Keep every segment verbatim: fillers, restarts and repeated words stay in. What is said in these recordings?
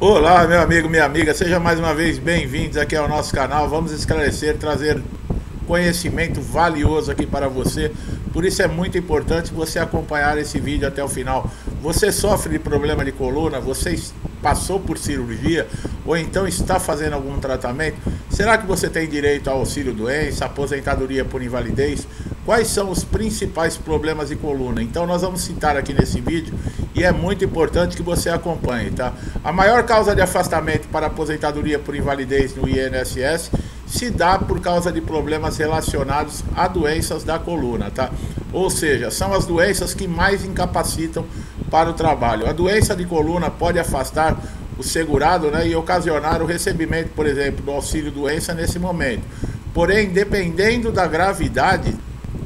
Olá, meu amigo, minha amiga, seja mais uma vez bem-vindos aqui ao nosso canal. Vamos esclarecer, trazer conhecimento valioso aqui para você. Por isso é muito importante você acompanhar esse vídeo até o final. Você sofre de problema de coluna? Você passou por cirurgia? Ou então está fazendo algum tratamento? Será que você tem direito ao auxílio-doença, aposentadoria por invalidez? Quais são os principais problemas de coluna? Então nós vamos citar aqui nesse vídeo e é muito importante que você acompanhe, tá? A maior causa de afastamento para aposentadoria por invalidez no I N S S se dá por causa de problemas relacionados a doenças da coluna, tá? Ou seja, são as doenças que mais incapacitam para o trabalho. A doença de coluna pode afastar o segurado, né, e ocasionar o recebimento, por exemplo, do auxílio-doença nesse momento. Porém, dependendo da gravidade,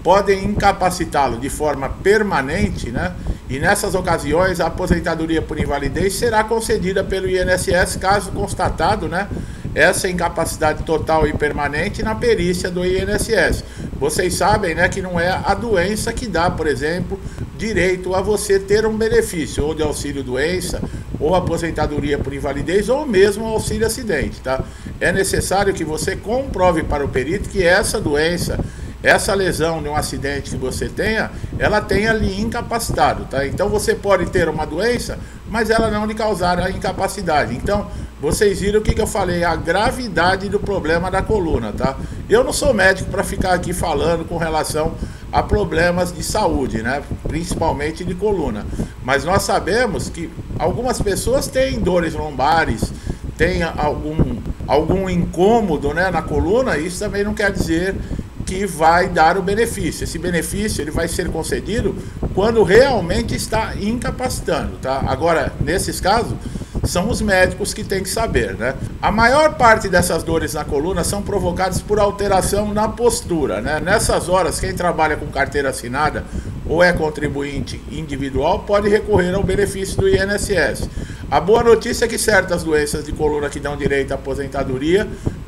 podem incapacitá-lo de forma permanente, né? E nessas ocasiões, a aposentadoria por invalidez será concedida pelo I N S S caso constatado, né, essa incapacidade total e permanente na perícia do I N S S. Vocês sabem, né, que não é a doença que dá, por exemplo, direito a você ter um benefício ou de auxílio-doença, ou aposentadoria por invalidez, ou mesmo auxílio-acidente, tá? É necessário que você comprove para o perito que essa doença, essa lesão de um acidente que você tenha, ela tenha lhe incapacitado, tá? Então você pode ter uma doença, mas ela não lhe causar a incapacidade. Então, vocês viram o que, que eu falei, a gravidade do problema da coluna, tá? Eu não sou médico para ficar aqui falando com relação a problemas de saúde, né? Principalmente de coluna. Mas nós sabemos que algumas pessoas têm dores lombares, têm algum, algum incômodo, né, na coluna, isso também não quer dizer que vai dar o benefício. Esse benefício ele vai ser concedido quando realmente está incapacitando, tá? Agora, nesses casos, são os médicos que têm que saber, né? A maior parte dessas dores na coluna são provocadas por alteração na postura, né? Nessas horas, quem trabalha com carteira assinada ou é contribuinte individual pode recorrer ao benefício do I N S S. A boa notícia é que certas doenças de coluna que dão direito à aposentadoria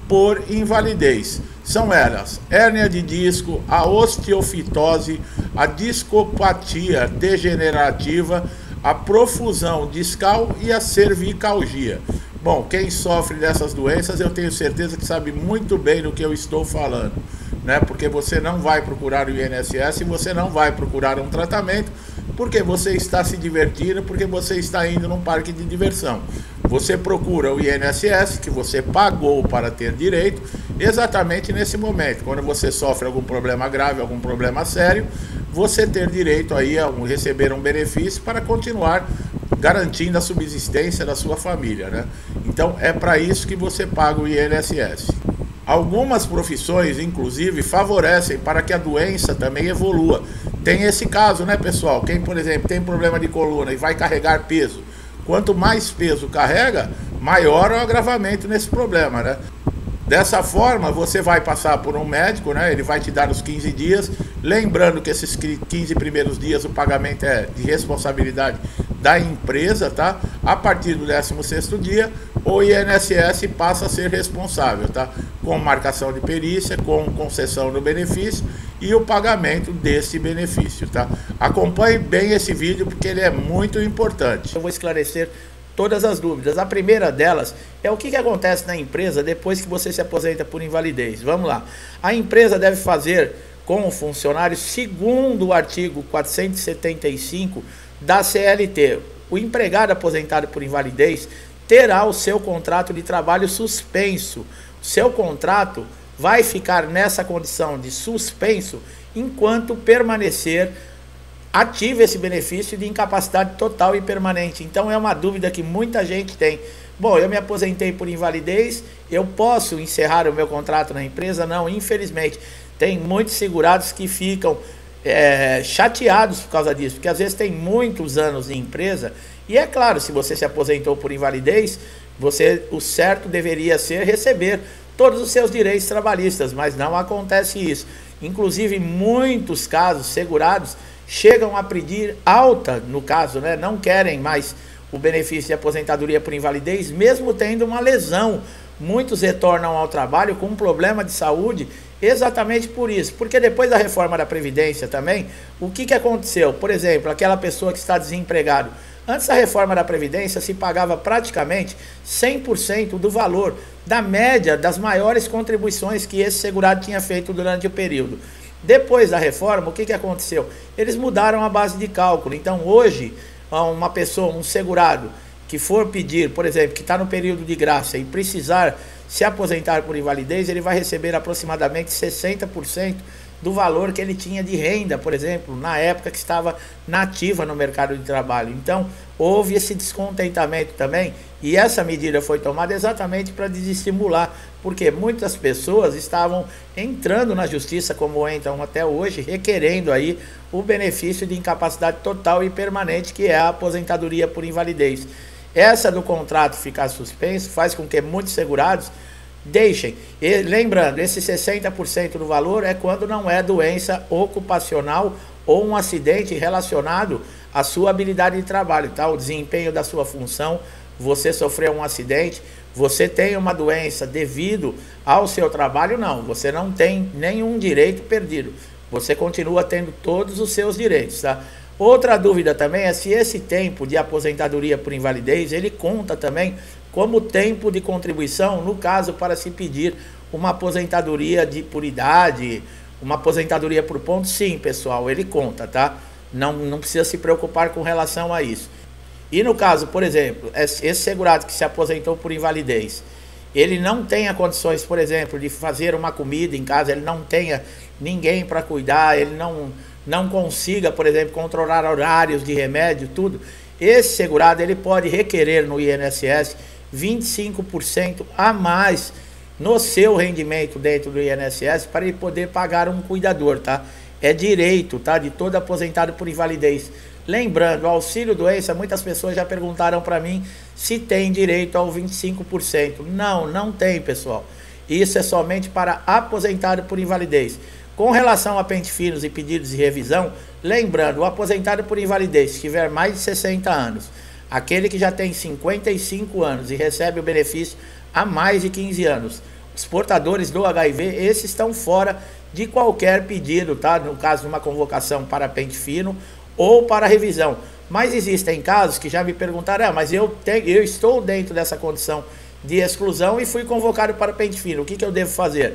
por invalidez são elas: hérnia de disco, a osteofitose, a discopatia degenerativa, a profusão discal e a cervicalgia. Bom, quem sofre dessas doenças, eu tenho certeza que sabe muito bem do que eu estou falando, né? Porque você não vai procurar o I N S S e você não vai procurar um tratamento porque você está se divertindo, porque você está indo num parque de diversão. Você procura o I N S S, que você pagou para ter direito, exatamente nesse momento, quando você sofre algum problema grave, algum problema sério, você ter direito aí a um, receber um benefício para continuar garantindo a subsistência da sua família, né? Então é para isso que você paga o I N S S. Algumas profissões, inclusive, favorecem para que a doença também evolua. Tem esse caso, né, pessoal? Quem, por exemplo, tem problema de coluna e vai carregar peso, quanto mais peso carrega, maior é o agravamento nesse problema, né? Dessa forma, você vai passar por um médico, né? Ele vai te dar os quinze dias. Lembrando que esses quinze primeiros dias o pagamento é de responsabilidade da empresa, tá? A partir do décimo sexto dia, o I N S S passa a ser responsável, tá? Com marcação de perícia, com concessão do benefício e o pagamento desse benefício, tá? Acompanhe bem esse vídeo porque ele é muito importante. Eu vou esclarecer todas as dúvidas. A primeira delas é o que, que acontece na empresa depois que você se aposenta por invalidez. Vamos lá. A empresa deve fazer com o funcionário, segundo o artigo quatrocentos e setenta e cinco da C L T, o empregado aposentado por invalidez terá o seu contrato de trabalho suspenso. Seu contrato vai ficar nessa condição de suspenso enquanto permanecer ativo esse benefício de incapacidade total e permanente. Então é uma dúvida que muita gente tem. Bom, eu me aposentei por invalidez, eu posso encerrar o meu contrato na empresa? Não, infelizmente. Tem muitos segurados que ficam é, chateados por causa disso, porque às vezes tem muitos anos de empresa e é claro, se você se aposentou por invalidez, você, o certo deveria ser receber todos os seus direitos trabalhistas, mas não acontece isso. Inclusive, muitos casos segurados chegam a pedir alta, no caso, né? Não querem mais o benefício de aposentadoria por invalidez, mesmo tendo uma lesão. Muitos retornam ao trabalho com um problema de saúde exatamente por isso. Porque depois da reforma da Previdência também, o que, que aconteceu? Por exemplo, aquela pessoa que está desempregada, Antes da reforma da Previdência, se pagava praticamente cem por cento do valor da média das maiores contribuições que esse segurado tinha feito durante o período. Depois da reforma, o que, que aconteceu? Eles mudaram a base de cálculo. Então, hoje, uma pessoa, um segurado, que for pedir, por exemplo, que está no período de graça e precisar se aposentar por invalidez, ele vai receber aproximadamente sessenta por cento do valor que ele tinha de renda, por exemplo, na época que estava nativa no mercado de trabalho. Então, houve esse descontentamento também, e essa medida foi tomada exatamente para desestimular, porque muitas pessoas estavam entrando na justiça, como entram até hoje, requerendo aí o benefício de incapacidade total e permanente, que é a aposentadoria por invalidez. Essa do contrato ficar suspenso faz com que muitos segurados deixem. E lembrando, esse sessenta por cento do valor é quando não é doença ocupacional ou um acidente relacionado à sua habilidade de trabalho, tá? O desempenho da sua função, você sofreu um acidente, você tem uma doença devido ao seu trabalho, não. Você não tem nenhum direito perdido. Você continua tendo todos os seus direitos, tá? Outra dúvida também é se esse tempo de aposentadoria por invalidez, ele conta também como tempo de contribuição, no caso, para se pedir uma aposentadoria de, por idade, uma aposentadoria por ponto. Sim, pessoal, ele conta, tá? Não, não precisa se preocupar com relação a isso. E no caso, por exemplo, esse segurado que se aposentou por invalidez, ele não tenha condições, por exemplo, de fazer uma comida em casa, ele não tenha ninguém para cuidar, ele não... não consiga, por exemplo, controlar horários de remédio, tudo, esse segurado ele pode requerer no I N S S vinte e cinco por cento a mais no seu rendimento dentro do I N S S para ele poder pagar um cuidador, tá? É direito, tá? De todo aposentado por invalidez. Lembrando, auxílio doença, muitas pessoas já perguntaram para mim se tem direito ao vinte e cinco por cento. Não, não tem, pessoal. Isso é somente para aposentado por invalidez. Com relação a pente finos e pedidos de revisão, lembrando, o aposentado por invalidez, se tiver mais de sessenta anos, aquele que já tem cinquenta e cinco anos e recebe o benefício há mais de quinze anos, os portadores do H I V, esses estão fora de qualquer pedido, tá? No caso de uma convocação para pente fino ou para revisão. Mas existem casos que já me perguntaram, ah, mas eu, tenho, eu estou dentro dessa condição de exclusão e fui convocado para pente fino, o que, que eu devo fazer?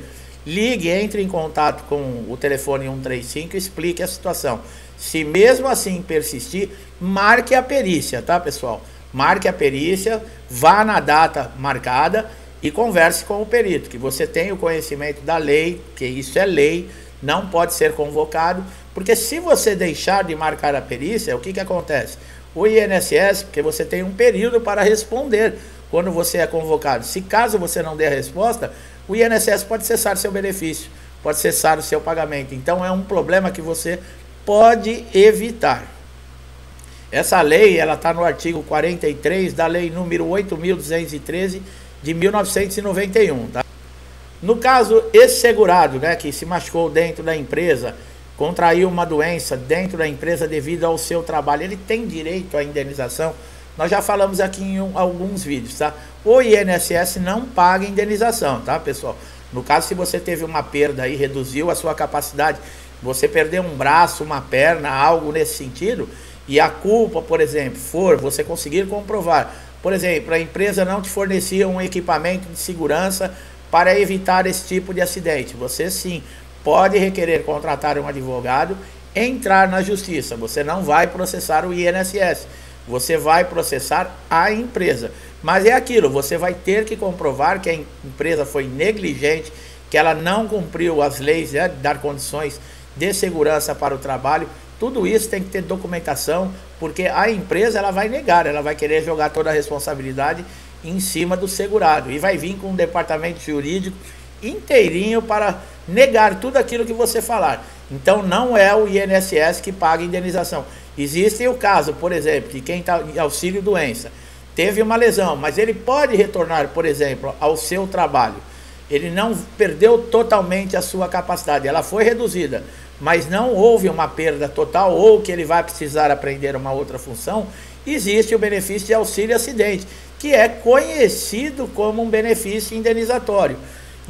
Ligue, entre em contato com o telefone um três cinco e explique a situação. Se mesmo assim persistir, marque a perícia, tá, pessoal? Marque a perícia, vá na data marcada e converse com o perito, que você tem o conhecimento da lei, que isso é lei, não pode ser convocado, porque se você deixar de marcar a perícia, o que, que acontece? O I N S S, porque você tem um período para responder quando você é convocado. Se caso você não der a resposta, o I N S S pode cessar seu benefício, pode cessar o seu pagamento. Então é um problema que você pode evitar. Essa lei, ela está no artigo quarenta e três da lei número oito mil duzentos e treze de mil novecentos e noventa e um. Tá? No caso, esse segurado, né, que se machucou dentro da empresa, contraiu uma doença dentro da empresa devido ao seu trabalho, ele tem direito à indenização? Nós já falamos aqui em um, alguns vídeos, tá? O I N S S não paga indenização, tá, pessoal? No caso, se você teve uma perda aí, reduziu a sua capacidade, você perdeu um braço, uma perna, algo nesse sentido, e a culpa, por exemplo, for você conseguir comprovar, por exemplo, a empresa não te fornecia um equipamento de segurança para evitar esse tipo de acidente, você sim pode requerer contratar um advogado, entrar na justiça, você não vai processar o I N S S. Você vai processar a empresa. Mas é aquilo, você vai ter que comprovar que a empresa foi negligente, que ela não cumpriu as leis, né, de dar condições de segurança para o trabalho. Tudo isso tem que ter documentação, porque a empresa ela vai negar, ela vai querer jogar toda a responsabilidade em cima do segurado. E vai vir com um departamento jurídico inteirinho para negar tudo aquilo que você falar. Então não é o I N S S que paga indenização. Existe o caso, por exemplo, de quem está em auxílio doença, teve uma lesão, mas ele pode retornar, por exemplo, ao seu trabalho. Ele não perdeu totalmente a sua capacidade, ela foi reduzida, mas não houve uma perda total ou que ele vai precisar aprender uma outra função. Existe o benefício de auxílio acidente, que é conhecido como um benefício indenizatório.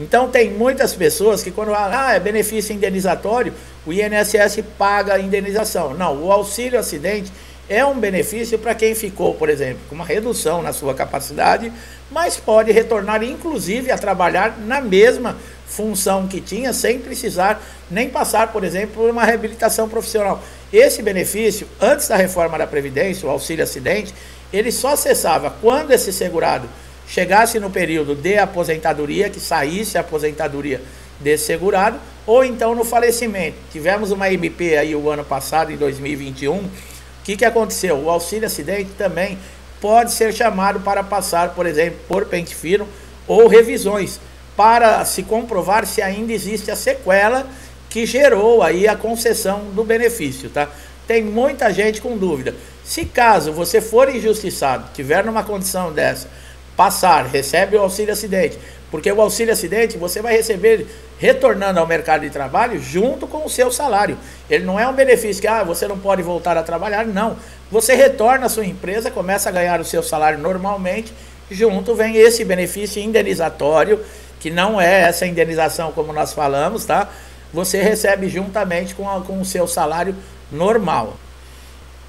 Então tem muitas pessoas que quando falam, ah, é benefício indenizatório, o I N S S paga a indenização. Não, o auxílio acidente é um benefício para quem ficou, por exemplo, com uma redução na sua capacidade, mas pode retornar, inclusive, a trabalhar na mesma função que tinha, sem precisar nem passar, por exemplo, por uma reabilitação profissional. Esse benefício, antes da reforma da Previdência, o auxílio acidente, ele só cessava quando esse segurado chegasse no período de aposentadoria, que saísse a aposentadoria desse segurado, ou então no falecimento. Tivemos uma M P aí o ano passado, em dois mil e vinte e um, o que, que aconteceu? O auxílio acidente também pode ser chamado para passar, por exemplo, por pente fino ou revisões, para se comprovar se ainda existe a sequela que gerou aí a concessão do benefício, tá? Tem muita gente com dúvida. Se caso você for injustiçado, tiver numa condição dessa, passar, recebe o auxílio acidente, porque o auxílio acidente você vai receber retornando ao mercado de trabalho junto com o seu salário. Ele não é um benefício que ah, você não pode voltar a trabalhar, não. Você retorna à sua empresa, começa a ganhar o seu salário normalmente, junto vem esse benefício indenizatório, que não é essa indenização como nós falamos, tá? Você recebe juntamente com, a, com o seu salário normal.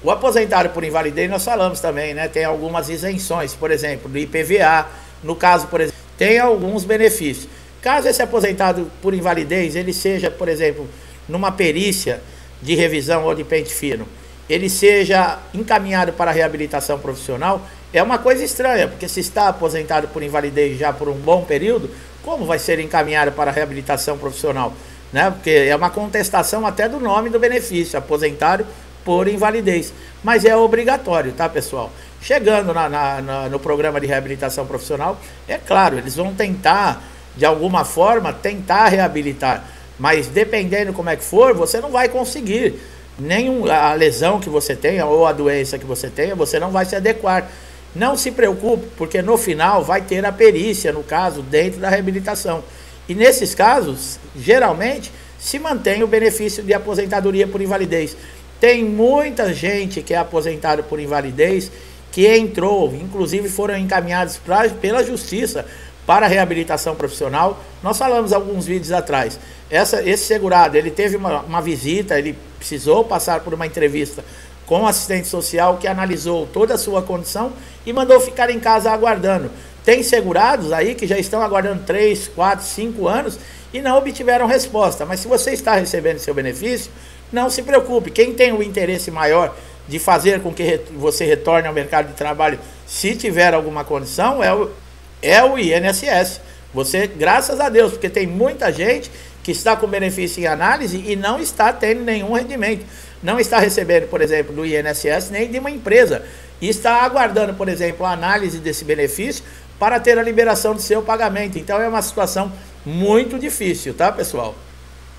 O aposentado por invalidez nós falamos também, né? Tem algumas isenções, por exemplo, do I P V A, no caso, por exemplo, tem alguns benefícios. Caso esse aposentado por invalidez, ele seja, por exemplo, numa perícia de revisão ou de pente fino, ele seja encaminhado para a reabilitação profissional, é uma coisa estranha, porque se está aposentado por invalidez já por um bom período, como vai ser encaminhado para a reabilitação profissional? Né? Porque é uma contestação até do nome do benefício, aposentado por invalidez, mas é obrigatório, tá, pessoal? Chegando na, na, na, no programa de reabilitação profissional, é claro, eles vão tentar, de alguma forma, tentar reabilitar, mas dependendo como é que for, você não vai conseguir, nem a lesão que você tenha ou a doença que você tenha, você não vai se adequar. Não se preocupe, porque no final vai ter a perícia, no caso, dentro da reabilitação. E nesses casos, geralmente, se mantém o benefício de aposentadoria por invalidez. Tem muita gente que é aposentado por invalidez, que entrou, inclusive foram encaminhados pra, pela justiça para a reabilitação profissional. Nós falamos alguns vídeos atrás. Essa, esse segurado, ele teve uma, uma visita, ele precisou passar por uma entrevista com o assistente social que analisou toda a sua condição e mandou ficar em casa aguardando. Tem segurados aí que já estão aguardando três, quatro, cinco anos e não obtiveram resposta. Mas se você está recebendo seu benefício, não se preocupe. Quem tem o interesse maior de fazer com que você retorne ao mercado de trabalho, se tiver alguma condição, é o, é o I N S S. Você, graças a Deus, porque tem muita gente que está com benefício em análise e não está tendo nenhum rendimento. Não está recebendo, por exemplo, do I N S S nem de uma empresa. E está aguardando, por exemplo, a análise desse benefício para ter a liberação do seu pagamento. Então é uma situação muito difícil, tá, pessoal?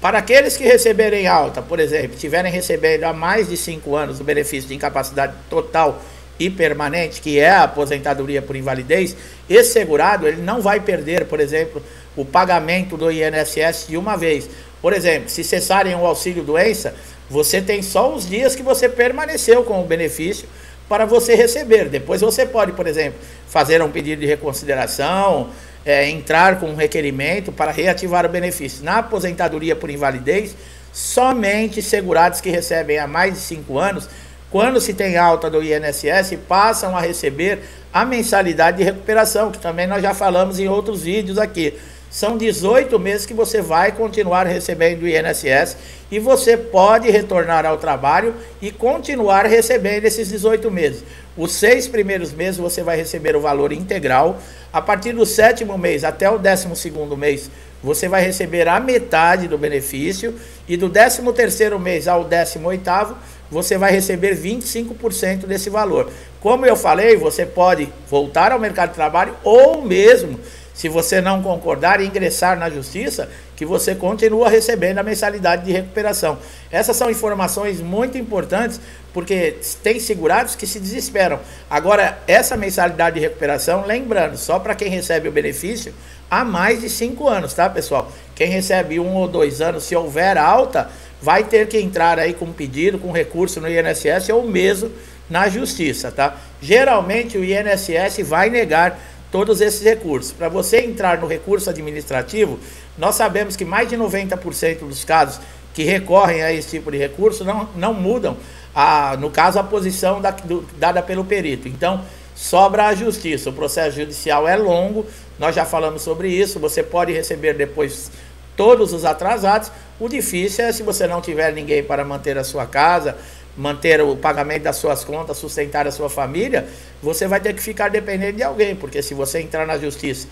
Para aqueles que receberem alta, por exemplo, tiverem recebendo há mais de cinco anos o benefício de incapacidade total e permanente, que é a aposentadoria por invalidez, esse segurado ele não vai perder, por exemplo, o pagamento do I N S S de uma vez. Por exemplo, se cessarem o auxílio doença, você tem só os dias que você permaneceu com o benefício para você receber. Depois você pode, por exemplo, fazer um pedido de reconsideração, é, entrar com um requerimento para reativar o benefício. Na aposentadoria por invalidez, somente segurados que recebem há mais de cinco anos, quando se tem alta do I N S S, passam a receber a mensalidade de recuperação, que também nós já falamos em outros vídeos aqui. São dezoito meses que você vai continuar recebendo do I N S S e você pode retornar ao trabalho e continuar recebendo esses dezoito meses. Os seis primeiros meses você vai receber o valor integral. A partir do sétimo mês até o décimo segundo mês, você vai receber a metade do benefício. E do décimo terceiro mês ao décimo oitavo, você vai receber vinte e cinco por cento desse valor. Como eu falei, você pode voltar ao mercado de trabalho ou mesmo, se você não concordar e ingressar na justiça, que você continua recebendo a mensalidade de recuperação. Essas são informações muito importantes, porque tem segurados que se desesperam. Agora, essa mensalidade de recuperação, lembrando, só para quem recebe o benefício há mais de cinco anos, tá, pessoal? Quem recebe um ou dois anos, se houver alta, vai ter que entrar aí com pedido, com recurso no I N S S ou mesmo na justiça, tá? Geralmente o I N S S vai negar todos esses recursos. Para você entrar no recurso administrativo, nós sabemos que mais de noventa por cento dos casos que recorrem a esse tipo de recurso não, não mudam a, no caso, a posição da, do, dada pelo perito. Então, sobra a justiça. O processo judicial é longo, nós já falamos sobre isso, você pode receber depois todos os atrasados. O difícil é se você não tiver ninguém para manter a sua casa, manter o pagamento das suas contas, sustentar a sua família, você vai ter que ficar dependendo de alguém, porque se você entrar na justiça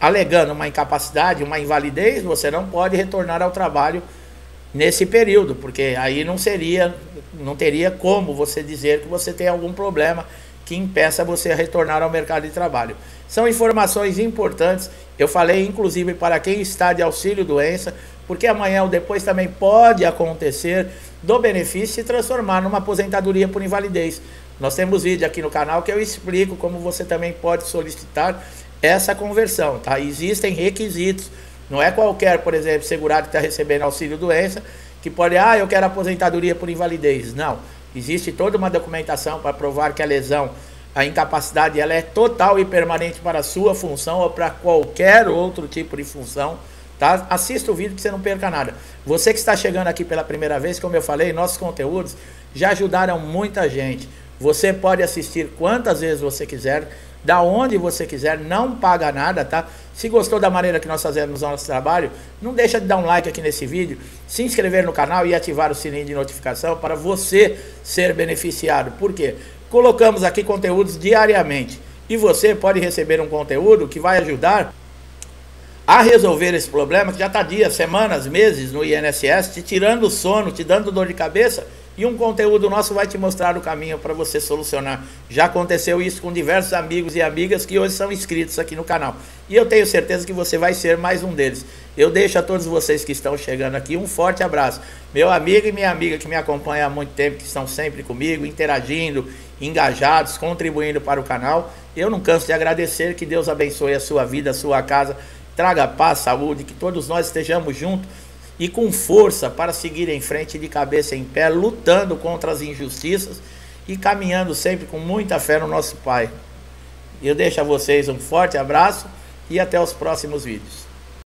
alegando uma incapacidade, uma invalidez, você não pode retornar ao trabalho nesse período, porque aí não seria, não teria como você dizer que você tem algum problema que impeça você a retornar ao mercado de trabalho. São informações importantes, eu falei inclusive para quem está de auxílio-doença, porque amanhã ou depois também pode acontecer do benefício se transformar numa aposentadoria por invalidez. Nós temos vídeo aqui no canal que eu explico como você também pode solicitar essa conversão, tá? Existem requisitos, não é qualquer, por exemplo, segurado que está recebendo auxílio-doença, que pode, ah, eu quero aposentadoria por invalidez. Não, existe toda uma documentação para provar que a lesão, a incapacidade, ela é total e permanente para a sua função ou para qualquer outro tipo de função. Tá? Assista o vídeo que você não perca nada. Você que está chegando aqui pela primeira vez, como eu falei, nossos conteúdos já ajudaram muita gente. Você pode assistir quantas vezes você quiser, da onde você quiser, não paga nada, tá? Se gostou da maneira que nós fazemos o nosso trabalho, não deixa de dar um like aqui nesse vídeo, se inscrever no canal e ativar o sininho de notificação para você ser beneficiado. Por quê? Colocamos aqui conteúdos diariamente e você pode receber um conteúdo que vai ajudar a resolver esse problema que já está dias, semanas, meses no I N S S, te tirando o sono, te dando dor de cabeça, e um conteúdo nosso vai te mostrar o caminho para você solucionar. Já aconteceu isso com diversos amigos e amigas que hoje são inscritos aqui no canal, e eu tenho certeza que você vai ser mais um deles. Eu deixo a todos vocês que estão chegando aqui um forte abraço. Meu amigo e minha amiga que me acompanham há muito tempo, que estão sempre comigo, interagindo, engajados, contribuindo para o canal, eu não canso de agradecer. Que Deus abençoe a sua vida, a sua casa, traga paz, saúde, que todos nós estejamos juntos e com força para seguir em frente, de cabeça em pé, lutando contra as injustiças e caminhando sempre com muita fé no nosso Pai. Eu deixo a vocês um forte abraço e até os próximos vídeos.